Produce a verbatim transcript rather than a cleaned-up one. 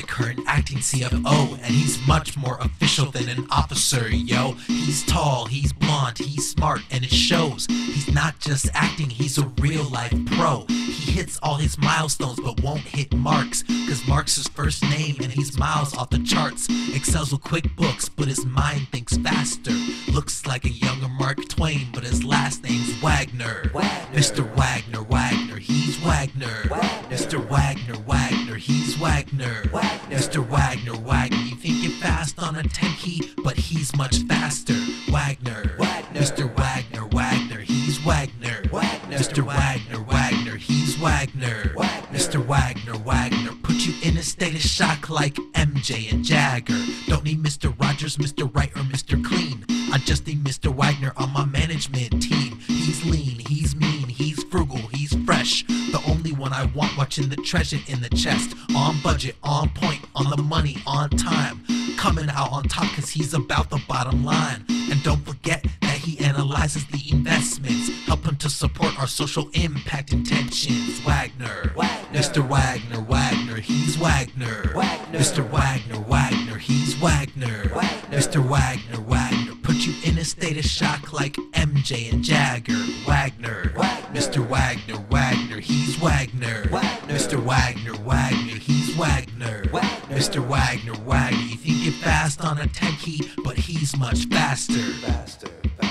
the current acting C F O, and he's much more official than an officer, yo. He's tall, he's blonde, he's smart, and it shows. He's not just acting, he's a real life pro. He hits all his milestones but won't hit Mark's, cause Mark's his first name and he's miles off the charts. Excels with QuickBooks, but his mind thinks faster. Looks like a younger Mark Twain, but his last name's Wagner. Wagner. Mister Wagner, Wagner, he's Wagner. Wagner. Mister Wagner, Wagner, he's Wagner. Wagner. Mister Wagner, Wagner, you think you're fast on a ten key, but he's much faster. Wagner. Wagner. Mister Wagner, Wagner, he's Wagner. Wagner. Mister Wagner, Wagner, he's Wagner. Wagner. Mister Wagner, Wagner, put you in a state of shock like M J and Jagger. Don't need Mister Rogers, Mister Right, or Mister Clean. I just need Mister Wagner on my management team. He's lean, he's mean, he's frugal, he's fresh. The only one I want watching the treasure in the chest. On budget, on point, on the money, on time. Coming out on top cause he's about the bottom line. And don't forget that he analyzes the investments, helping to support our social impact intentions. Wagner, Wagner. Mister Wagner, Wagner, he's Wagner. Wagner. Mister Wagner, Wagner, he's Wagner. Wagner. Mister Wagner, Wagner, put you in a state of shock like M J and Jagger. Wagner. Wagner. Mister Wagner, Wagner, he's Wagner. Wagner. Mister Wagner, Wagner, he's Wagner. Wagner. Mister Wagner, Wagner, you think you're fast on a techie, but he's much faster. Faster, faster.